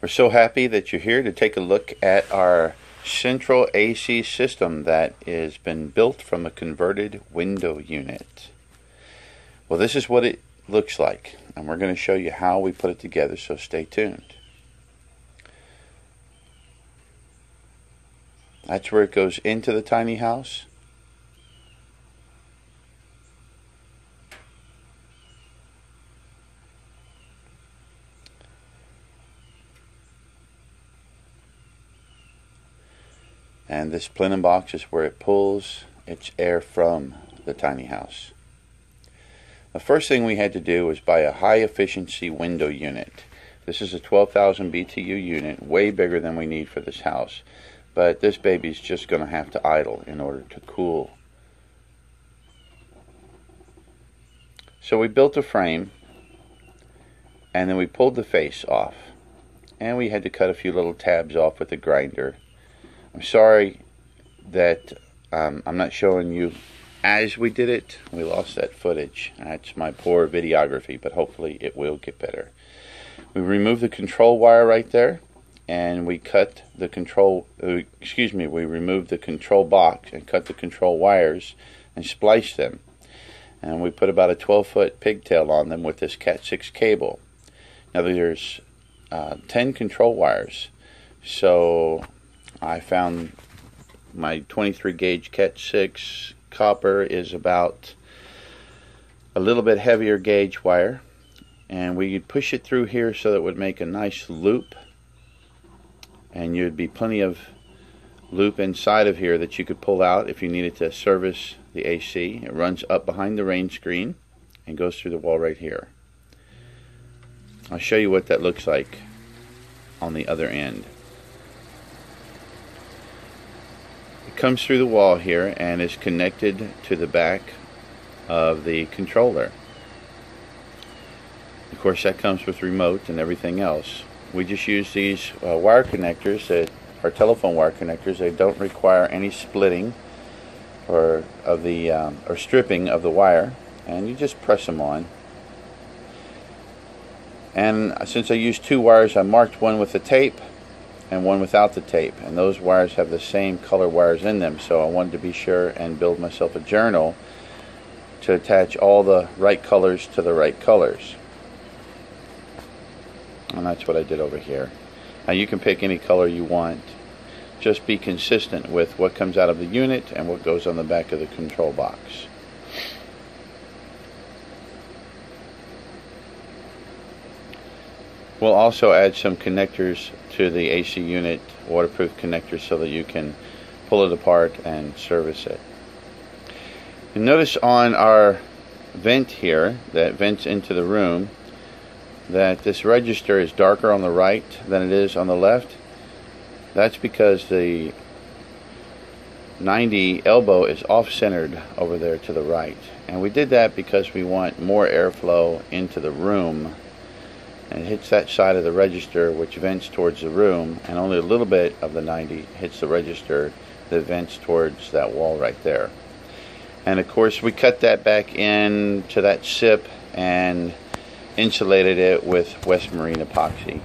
We're so happy that you're here to take a look at our central AC system that has been built from a converted window unit. Well, this is what it looks like, and we're going to show you how we put it together, so stay tuned. That's where it goes into the tiny house. And this plenum box is where it pulls its air from the tiny house. The first thing we had to do was buy a high efficiency window unit. This is a 12,000 BTU unit, way bigger than we need for this house. But this baby's just going to have to idle in order to cool. So we built a frame, and then we pulled the face off. And we had to cut a few little tabs off with the grinder. I'm sorry that I'm not showing you as we did it. We lost that footage. That's my poor videography, but hopefully it will get better. We removed the control wire right there, and we cut the control, we removed the control box and cut the control wires and spliced them. And we put about a 12-foot pigtail on them with this Cat6 cable. Now there's 10 control wires, so I found my 23 gauge Cat6 copper is about a little bit heavier gauge wire, and we could push it through here so that it would make a nice loop, and you'd be plenty of loop inside of here that you could pull out if you needed to service the AC. It runs up behind the rain screen and goes through the wall right here. I'll show you what that looks like on the other end. Comes through the wall here and is connected to the back of the controller. Of course, that comes with remote and everything else. We just use these wire connectors that are telephone wire connectors. They don't require any splitting or of the or stripping of the wire, and you just press them on. And since I used two wires, I marked one with the tape and one without the tape, and those wires have the same color wires in them, so I wanted to be sure and build myself a journal to attach all the right colors to the right colors. And that's what I did over here. Now you can pick any color you want, just be consistent with what comes out of the unit and what goes on the back of the control box. We'll also add some connectors to the AC unit, waterproof connectors, so that you can pull it apart and service it. And notice on our vent here that vents into the room that this register is darker on the right than it is on the left. That's because the 90 elbow is off-centered over there to the right. And we did that because we want more airflow into the room, and it hits that side of the register which vents towards the room, and only a little bit of the 90 hits the register that vents towards that wall right there. And of course we cut that back in to that SIP and insulated it with West Marine Epoxy.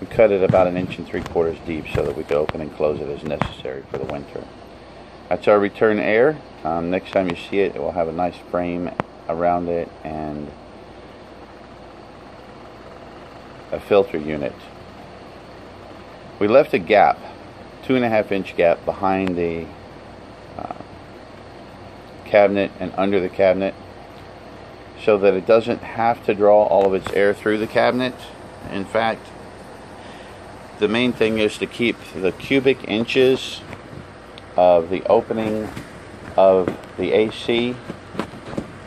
We cut it about 1 3/4 inches deep so that we could open and close it as necessary for the winter. That's our return air. Next time you see it, it will have a nice frame around it and a filter unit. We left a gap, 2.5-inch gap behind the cabinet and under the cabinet, so that it doesn't have to draw all of its air through the cabinet. In fact, the main thing is to keep the cubic inches of the opening of the AC,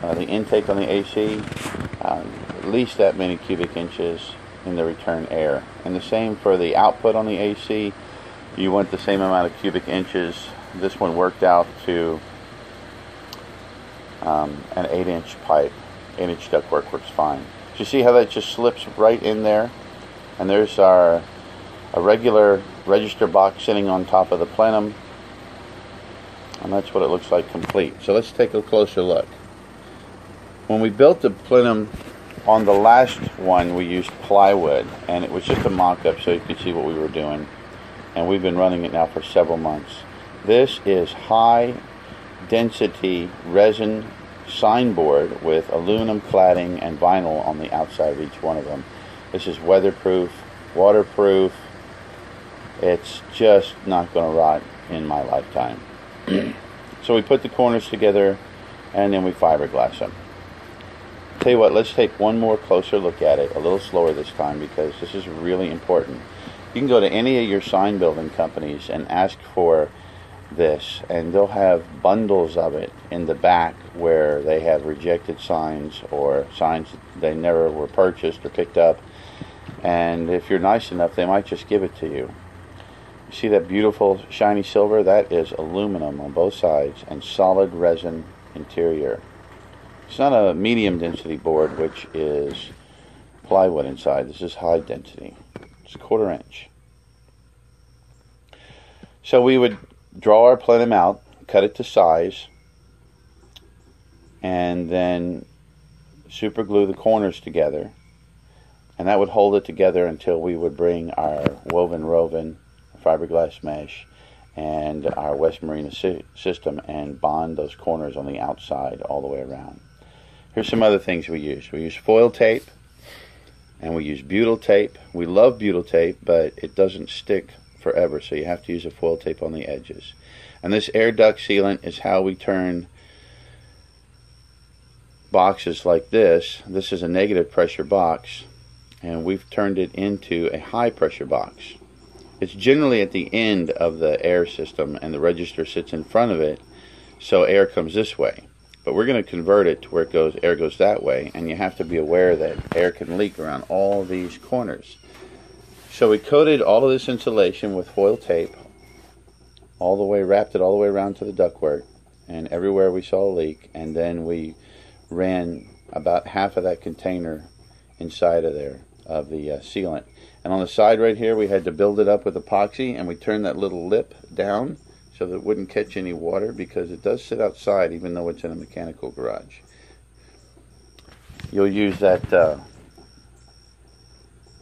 the intake on the AC, at least that many cubic inches in the return air, and the same for the output on the AC. You want the same amount of cubic inches. This one worked out to an 8-inch pipe. 8-inch ductwork works fine. So you see how that just slips right in there, and there's a regular register box sitting on top of the plenum, and that's what it looks like complete. So let's take a closer look. When we built the plenum On the last one, we used plywood, and it was just a mock-up so you could see what we were doing. And we've been running it now for several months. This is high-density resin signboard with aluminum cladding and vinyl on the outside of each one of them. This is weatherproof, waterproof. It's just not going to rot in my lifetime. So we put the corners together, and then we fiberglass them. Tell you what, let's take one more closer look at it, a little slower this time, because this is really important. You can go to any of your sign building companies and ask for this, and they'll have bundles of it in the back where they have rejected signs or signs that they never were purchased or picked up. And if you're nice enough, they might just give it to you. You see that beautiful shiny silver? That is aluminum on both sides and solid resin interior. It's not a medium density board, which is plywood inside. This is high density. It's a 1/4 inch. So we would draw our plenum out, cut it to size, and then super glue the corners together, and that would hold it together until we would bring our woven Roven fiberglass mesh and our West Marine system and bond those corners on the outside all the way around. Here's some other things we use. We use foil tape, and we use butyl tape. We love butyl tape, but it doesn't stick forever, so you have to use a foil tape on the edges. And this air duct sealant is how we turn boxes like this. This is a negative pressure box, and we've turned it into a high pressure box. It's generally at the end of the air system, and the register sits in front of it, so air comes this way. But we're going to convert it to where it goes, air goes that way, and you have to be aware that air can leak around all these corners. So we coated all of this insulation with foil tape, all the way, wrapped it all the way around to the ductwork, and everywhere we saw a leak, and then we ran about half of that container inside of there, of the sealant. And on the side right here, we had to build it up with epoxy, and we turned that little lip down so that it wouldn't catch any water, because it does sit outside even though it's in a mechanical garage. You'll use that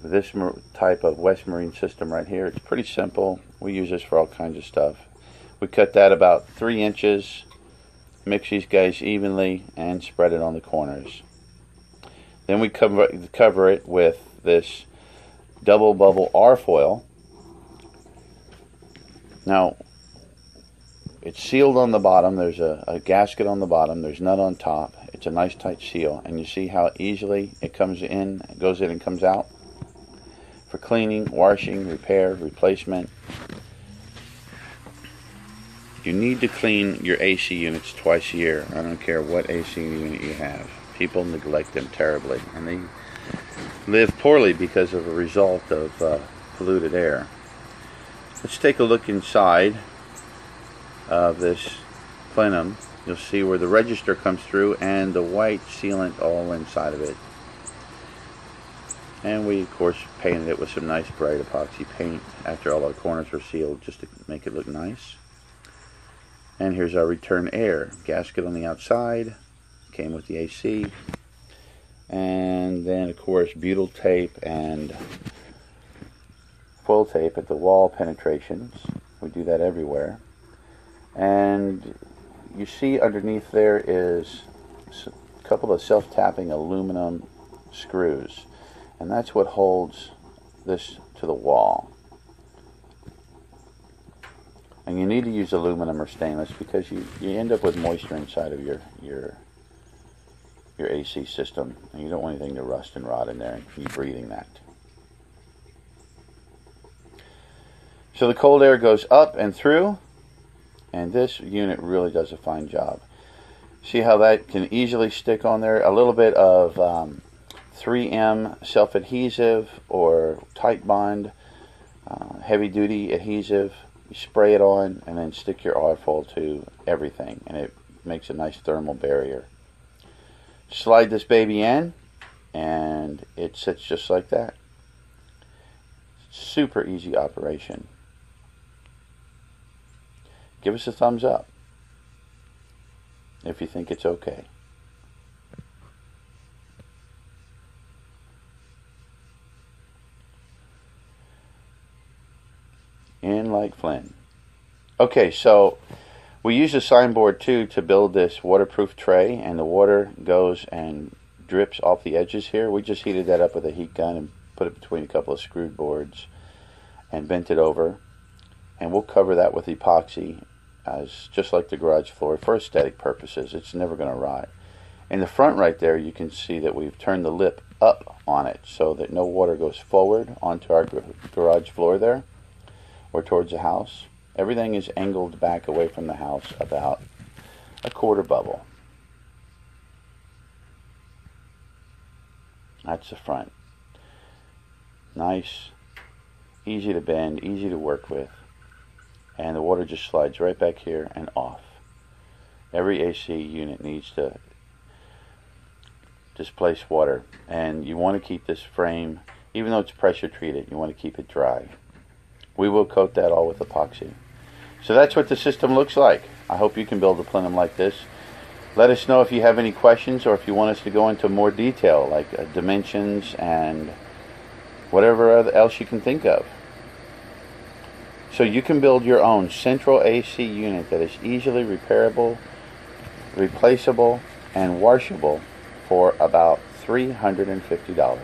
this type of West Marine system right here. It's pretty simple. We use this for all kinds of stuff. We cut that about 3 inches, mix these guys evenly, and spread it on the corners. Then we cover it with this Double Bubble R Foil. Now, it's sealed on the bottom. There's a gasket on the bottom. There's none on top. It's a nice tight seal. And you see how easily it comes in, goes in and comes out for cleaning, washing, repair, replacement. You need to clean your AC units twice a year. I don't care what AC unit you have. People neglect them terribly, and they live poorly because of a result of polluted air. Let's take a look inside of this plenum. You'll see where the register comes through and the white sealant all inside of it. And we, of course, painted it with some nice bright epoxy paint after all our corners were sealed, just to make it look nice. And here's our return air. Gasket on the outside, came with the AC. And then, of course, butyl tape and foil tape at the wall penetrations. We do that everywhere. And you see underneath there is a couple of self-tapping aluminum screws, and that's what holds this to the wall. And you need to use aluminum or stainless, because you end up with moisture inside of your AC system, and you don't want anything to rust and rot in there and keep breathing that. So the cold air goes up and through, and this unit really does a fine job. See how that can easily stick on there? A little bit of 3M self-adhesive or tight bond, heavy-duty adhesive. You spray it on and then stick your R-foil to everything, and it makes a nice thermal barrier. Slide this baby in, and it sits just like that. Super easy operation. Give us a thumbs up if you think it's okay. In like Flynn. Okay, so we use a signboard too to build this waterproof tray, and the water goes and drips off the edges here. We just heated that up with a heat gun and put it between a couple of screwed boards and bent it over. And we'll cover that with epoxy, as just like the garage floor, for aesthetic purposes. It's never going to rot. In the front right there, you can see that we've turned the lip up on it so that no water goes forward onto our garage floor there or towards the house. Everything is angled back away from the house about a quarter bubble. That's the front. Nice, easy to bend, easy to work with, and the water just slides right back here and off. Every AC unit needs to displace water, and you want to keep this frame, even though it's pressure treated, you want to keep it dry. We will coat that all with epoxy. So that's what the system looks like. I hope you can build a plenum like this. Let us know if you have any questions or if you want us to go into more detail, like dimensions and whatever else you can think of. So you can build your own central AC unit that is easily repairable, replaceable, and washable for about $350.